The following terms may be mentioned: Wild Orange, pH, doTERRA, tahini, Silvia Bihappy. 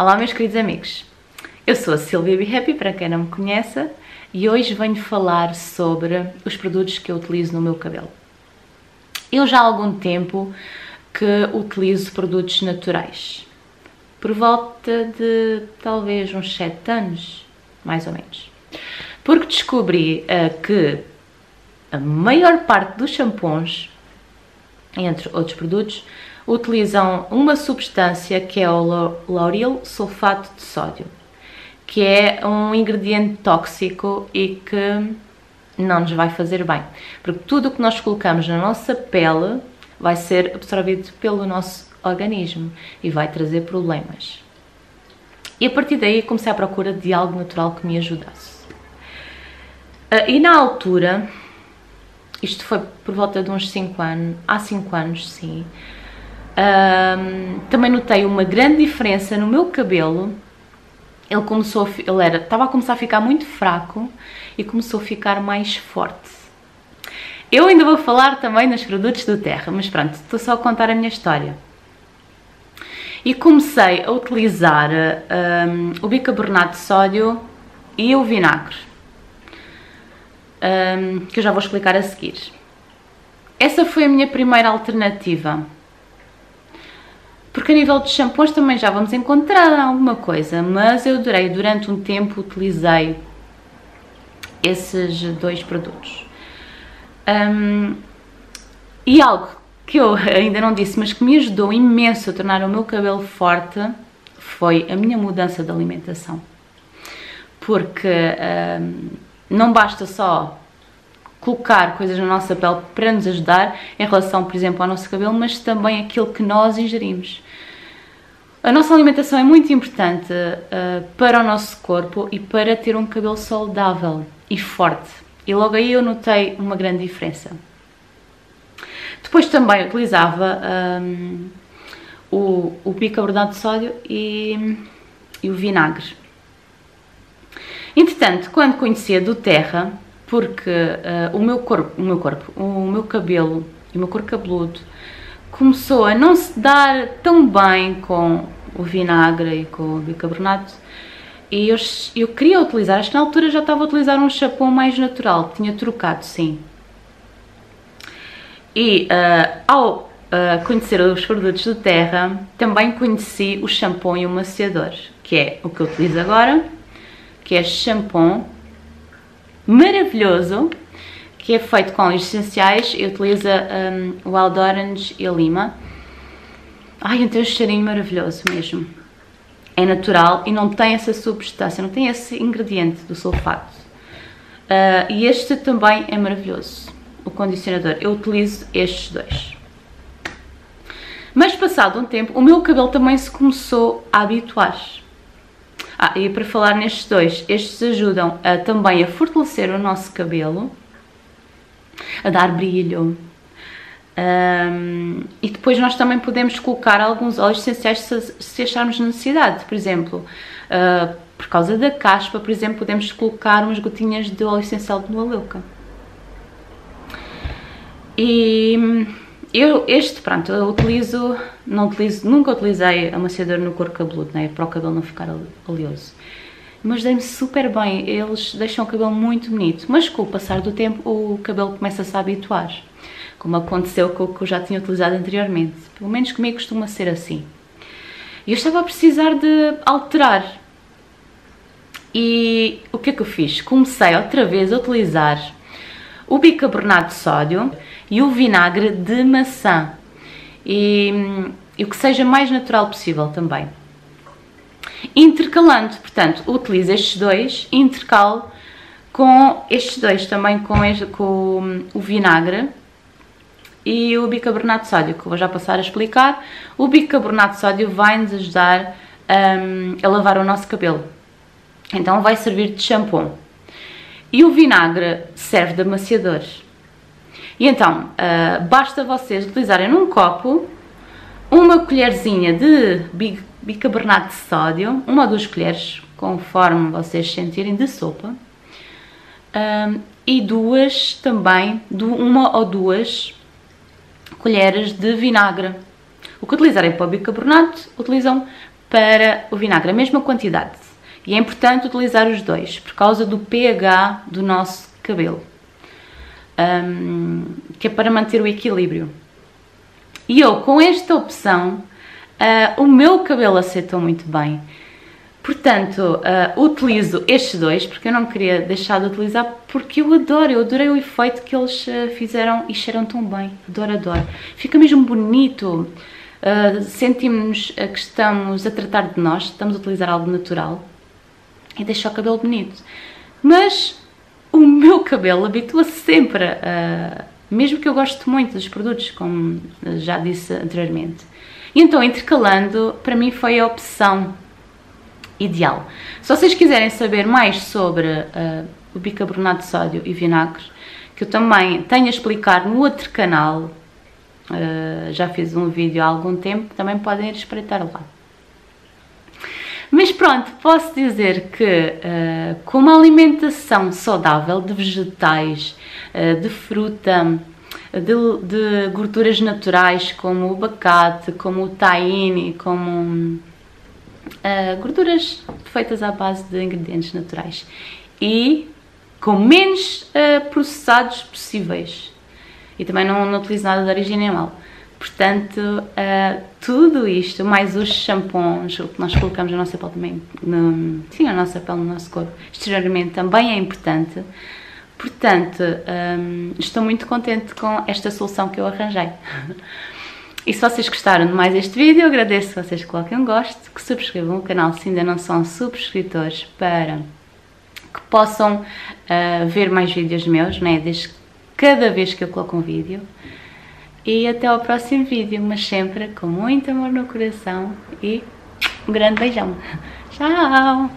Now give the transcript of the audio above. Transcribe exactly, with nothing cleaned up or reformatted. Olá meus queridos amigos, eu sou a Silvia Bihappy, para quem não me conhece, e hoje venho falar sobre os produtos que eu utilizo no meu cabelo. Eu já há algum tempo que utilizo produtos naturais, por volta de talvez uns sete anos, mais ou menos, porque descobri uh, que a maior parte dos shampoos, entre outros produtos, utilizam uma substância que é o lauril sulfato de sódio, que é um ingrediente tóxico e que não nos vai fazer bem, porque tudo o que nós colocamos na nossa pele vai ser absorvido pelo nosso organismo e vai trazer problemas. E a partir daí comecei à procura de algo natural que me ajudasse. E na altura, isto foi por volta de uns cinco anos, há cinco anos, sim, Um, também notei uma grande diferença no meu cabelo. Ele começou, a, ele era, estava a começar a ficar muito fraco e começou a ficar mais forte. Eu ainda vou falar também nos produtos doTERRA, mas pronto, estou só a contar a minha história. E comecei a utilizar um, o bicarbonato de sódio e o vinagre, um, que eu já vou explicar a seguir. Essa foi a minha primeira alternativa. Porque a nível de shampoos também já vamos encontrar alguma coisa, mas eu adorei, durante um tempo utilizei esses dois produtos. Um, e algo que eu ainda não disse, mas que me ajudou imenso a tornar o meu cabelo forte, foi a minha mudança de alimentação. Porque um, não basta só colocar coisas na nossa pele para nos ajudar em relação, por exemplo, ao nosso cabelo, mas também aquilo que nós ingerimos. A nossa alimentação é muito importante uh, para o nosso corpo e para ter um cabelo saudável e forte. E logo aí eu notei uma grande diferença. Depois também utilizava um, o, o bicarbonato de sódio e, e o vinagre. Entretanto, quando conhecia doTERRA, porque uh, o meu corpo, o meu corpo, o meu cabelo e o meu couro cabeludo começou a não se dar tão bem com o vinagre e com o bicarbonato, e eu, eu queria utilizar, acho que na altura já estava a utilizar um shampoo mais natural, tinha trocado, sim. E uh, ao uh, conhecer os produtos doTERRA, também conheci o shampoo e o maciador, que é o que eu utilizo agora, que é shampoo maravilhoso, que é feito com óleos essenciais e utiliza um, Wild Orange e lima. Ai, tem um cheirinho maravilhoso mesmo. É natural e não tem essa substância, não tem esse ingrediente do sulfato. Uh, e este também é maravilhoso, o condicionador. Eu utilizo estes dois. Mas passado um tempo, o meu cabelo também se começou a habituar. Ah, e para falar nestes dois, estes ajudam a, também a fortalecer o nosso cabelo, a dar brilho. Um, e depois nós também podemos colocar alguns óleos essenciais se, se acharmos necessidade. Por exemplo, uh, por causa da caspa, por exemplo, podemos colocar umas gotinhas de óleo essencial de noa leuca. E eu, este, pronto, eu utilizo, não utilizo, nunca utilizei amaciador no couro cabeludo, né, para o cabelo não ficar oleoso. Mas dei-me super bem, eles deixam o cabelo muito bonito, mas com o passar do tempo o cabelo começa-se a habituar, como aconteceu com o que eu já tinha utilizado anteriormente. Pelo menos comigo costuma ser assim. E eu estava a precisar de alterar. E o que é que eu fiz? Comecei outra vez a utilizar o bicarbonato de sódio e o vinagre de maçã, e, e o que seja mais natural possível também. Intercalando, portanto, utilizo estes dois, intercalo com estes dois também, com, este, com o vinagre e o bicarbonato de sódio, que eu vou já passar a explicar. O bicarbonato de sódio vai-nos ajudar um, a lavar o nosso cabelo, então vai servir de shampoo. E o vinagre serve de amaciador. E então, uh, basta vocês utilizarem num copo uma colherzinha de bicarbonato de sódio, uma ou duas colheres, conforme vocês sentirem, de sopa, um, e duas também, uma ou duas colheres de vinagre. O que utilizarem para o bicarbonato, utilizam para o vinagre, a mesma quantidade. E é importante utilizar os dois, por causa do pH do nosso cabelo, um, que é para manter o equilíbrio. E eu, com esta opção, uh, o meu cabelo aceitou muito bem. Portanto, uh, utilizo estes dois, porque eu não queria deixar de utilizar, porque eu adoro, eu adorei o efeito que eles fizeram e cheiram tão bem, adoro, adoro. Fica mesmo bonito, uh, sentimos que estamos a tratar de nós, estamos a utilizar algo natural e deixa o cabelo bonito. Mas o meu cabelo habitua-se sempre, uh, mesmo que eu goste muito dos produtos, como já disse anteriormente. E então, intercalando, para mim foi a opção ideal. Se vocês quiserem saber mais sobre uh, o bicarbonato de sódio e vinagre, que eu também tenho a explicar no outro canal, uh, já fiz um vídeo há algum tempo, também podem ir espreitar lá. Mas pronto, posso dizer que uh, com uma alimentação saudável de vegetais, uh, de fruta, de, de gorduras naturais como o abacate, como o tahini, como... Um, Uh, gorduras feitas à base de ingredientes naturais e com menos uh, processados possíveis, e também não, não utilizo nada de origem animal. Portanto, uh, tudo isto, mais os shampoos que nós colocamos na nossa pele também, no, sim, a nossa pele, no nosso corpo, exteriormente também é importante. Portanto, um, estou muito contente com esta solução que eu arranjei. E se vocês gostaram de mais este vídeo, eu agradeço que vocês coloquem um gosto, que subscrevam o canal se ainda não são subscritores, para que possam uh, ver mais vídeos meus, né, desde cada vez que eu coloco um vídeo. E até ao próximo vídeo, mas sempre com muito amor no coração e um grande beijão. Tchau!